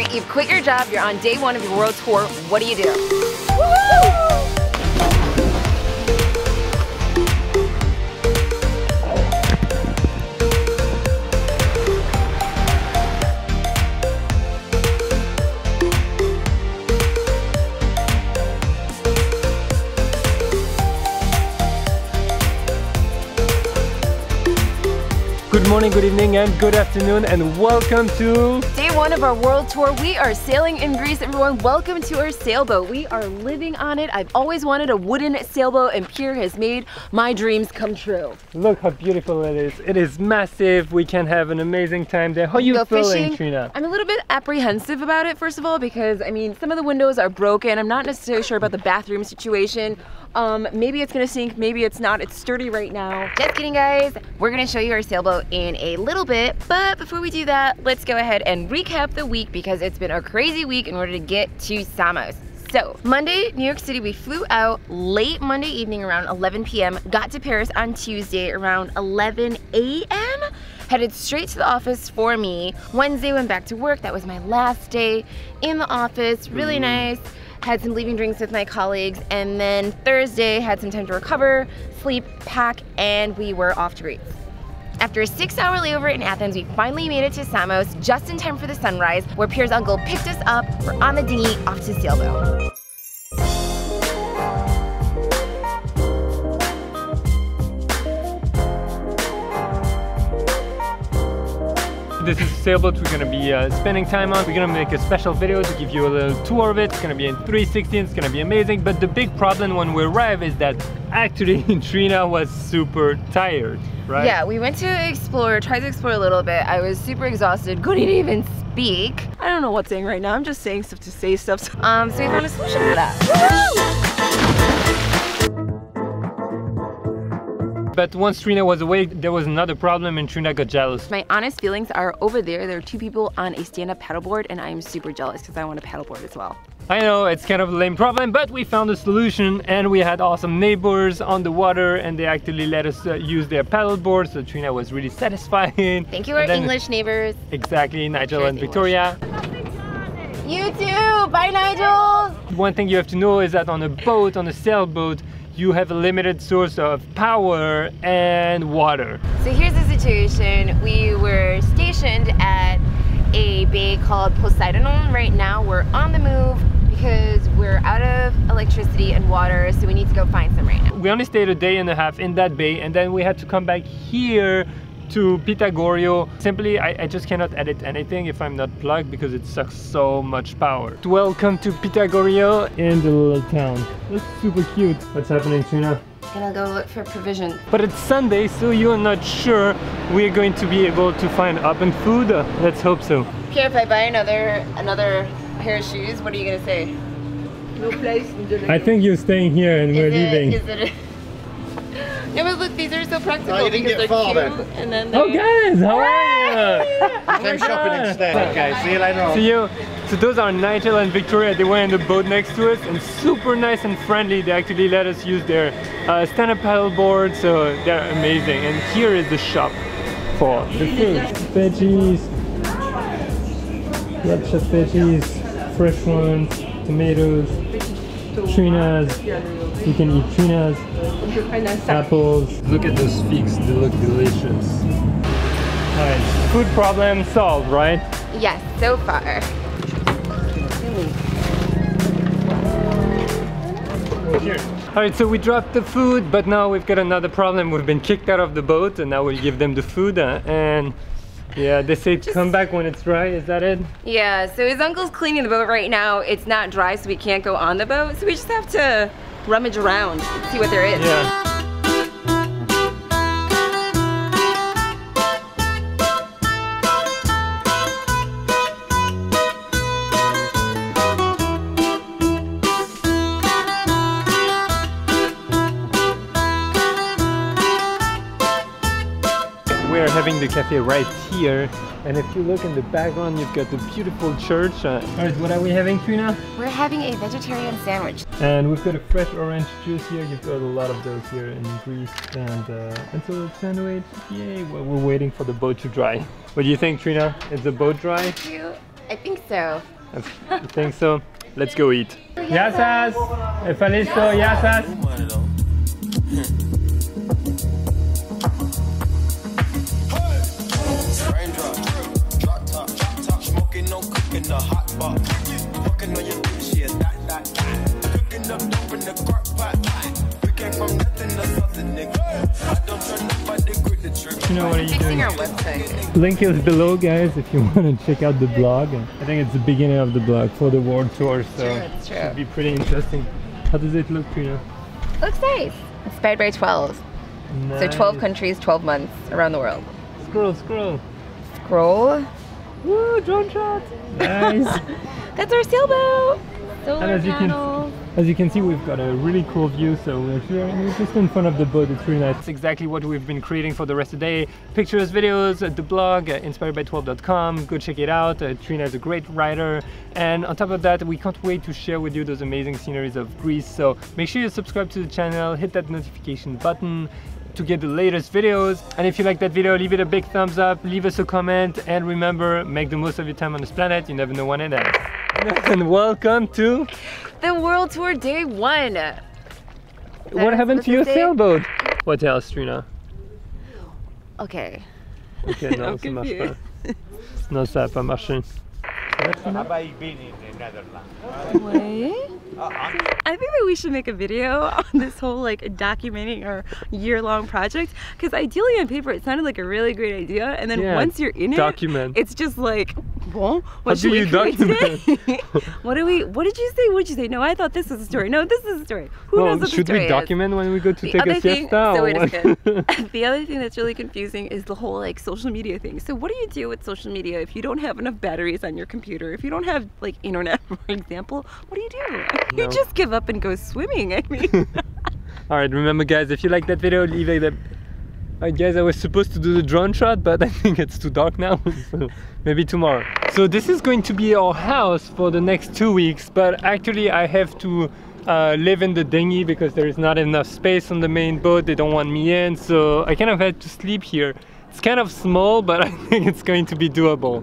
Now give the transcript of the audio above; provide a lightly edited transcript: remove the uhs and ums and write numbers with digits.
Victoria, you've quit your job, you're on day one of your world tour. What do you do? Woo-hoo! Good morning, good evening, and good afternoon, and welcome to one of our world tour. We are sailing in Greece, everyone. Welcome to our sailboat. We are living on it. I've always wanted a wooden sailboat, and Pierre has made my dreams come true. Look how beautiful it is. It is massive. We can have an amazing time there. How are you feeling, Trina? I'm a little bit apprehensive about it, first of all, because I mean, some of the windows are broken. I'm not necessarily sure about the bathroom situation. Maybe it's gonna sink, maybe it's not. It's sturdy right now. Just kidding, guys. We're gonna show you our sailboat in a little bit, but before we do that, let's go ahead and recap the week because it's been a crazy week in order to get to Samos. So, Monday, New York City, we flew out late Monday evening around 11 p.m., got to Paris on Tuesday around 11 a.m., headed straight to the office for me. Wednesday, went back to work. That was my last day in the office, really nice. Had some leaving drinks with my colleagues, and then Thursday had some time to recover, sleep, pack, and we were off to Greece. After a 6-hour layover in Athens, we finally made it to Samos, just in time for the sunrise, where Pierre's uncle picked us up. We're on the dinghy, off to Sailbo. This is the sailboat we're going to be spending time on. We're going to make a special video to give you a little tour of it. It's going to be in 360, it's going to be amazing. But the big problem when we arrive is that actually Trina was super tired, right? Yeah, we went to explore, tried to explore a little bit. I was super exhausted, couldn't even speak. I don't know what I'm saying right now, I'm just saying stuff to say stuff. So we found a solution for that. Woo! But once Trina was awake, there was another problem and Trina got jealous. My honest feelings are over there. There are two people on a stand-up paddleboard and I am super jealous because I want a paddleboard as well. I know, it's kind of a lame problem, but we found a solution and we had awesome neighbors on the water and they actually let us use their paddleboard, so Trina was really satisfied. Thank you, our English neighbors. Exactly, Nigel and Victoria. You too! Bye, Nigel! One thing you have to know is that on a boat, on a sailboat, you have a limited source of power and water. So here's the situation. We were stationed at a bay called Poseidon. Right now we're on the move because we're out of electricity and water, so we need to go find some right now. We only stayed a day and a half in that bay and then we had to come back here to Pythagorio. Simply, I just cannot edit anything if I'm not plugged because it sucks so much power. Welcome to Pythagorio in the little town. That's super cute. What's happening, Trina? Gonna go look for provisions. But it's Sunday, so you're not sure we're going to be able to find open food. Let's hope so. Pierre, if I buy another pair of shoes, what are you gonna say? No place. I think you're staying here and we're leaving. No, but look, these are so practical because they're cute and then they're... Oh guys, how are you? I'm shopping instead. Okay, see you later on. See you. So those are Nigel and Victoria. They were in the boat next to us and super nice and friendly. They actually let us use their stand-up paddleboard, so they're amazing. And here is the shop for the food. Veggies, lots of veggies, fresh ones, tomatoes, Trinas, you can eat Trinas, apples. Look at those figs, they look delicious. Alright, food problem solved, right? Yes, so far. Alright, so we dropped the food, but now we've got another problem. We've been kicked out of the boat and now we'll give them the food and... Yeah, they say come back when it's dry, is that it? Yeah, so his uncle's cleaning the boat right now. It's not dry, so we can't go on the boat. So we just have to rummage around, see what there is. Yeah. The cafe right here, and if you look in the background you've got the beautiful church. Alright, what are we having, Trina? We're having a vegetarian sandwich. And we've got a fresh orange juice here. You've got a lot of those here in Greece, and so the sandwich, yay. Well, we're waiting for the boat to dry. What do you think, Trina? Is the boat dry? Cute. I think so. I think so. Let's go eat. Γεια σας. Ευχαριστώ. Γεια σας. You know what are you doing? Our website. Link is below, guys, if you want to check out the blog. I think it's the beginning of the blog for the world tour, so it's true. It should be pretty interesting. How does it look, Trina? It looks nice. Inspired by 12. Nice. So 12 countries, 12 months around the world. Scroll, scroll. Scroll. Woo, drone shot. Nice. That's our sailboat. Solar panels. As you can see, we've got a really cool view, so we're just in front of the boat. It's really nice. It's exactly what we've been creating for the rest of the day. Pictures, videos, the blog, inspiredbytwelve.com. Go check it out. Trina is a great writer, and on top of that, we can't wait to share with you those amazing sceneries of Greece. So make sure you subscribe to the channel, hit that notification button to get the latest videos. And if you like that video, leave it a big thumbs up, leave us a comment, and remember, make the most of your time on this planet. You never know when it ends. And welcome to the World Tour Day 1! What happened to your sailboat? What else, Trina? Okay. Okay, no, ça marche pas. Non, ça a pas marché. Have I been in the Netherlands? Wait? I think that we should make a video on this whole like documenting our year-long project, because ideally on paper it sounded like a really great idea, and then once you're in it, it's just like, well, what should we document? What do we? What did you say? What did you say? No, I thought this was a story. No, this is a story. Who knows what the story is? Should we document when we go to take a siesta? So wait a second. The other thing that's really confusing is the whole like social media thing. So what do you do with social media if you don't have enough batteries on your computer? If you don't have like internet, for example, what do you do? No. You just give up and go swimming, I mean. Alright, remember guys, if you like that video, leave it up. Alright guys, I was supposed to do the drone shot, but I think it's too dark now, so maybe tomorrow. So this is going to be our house for the next 2 weeks, but actually I have to live in the dinghy because there is not enough space on the main boat. They don't want me in, so I kind of had to sleep here. It's kind of small, but I think it's going to be doable.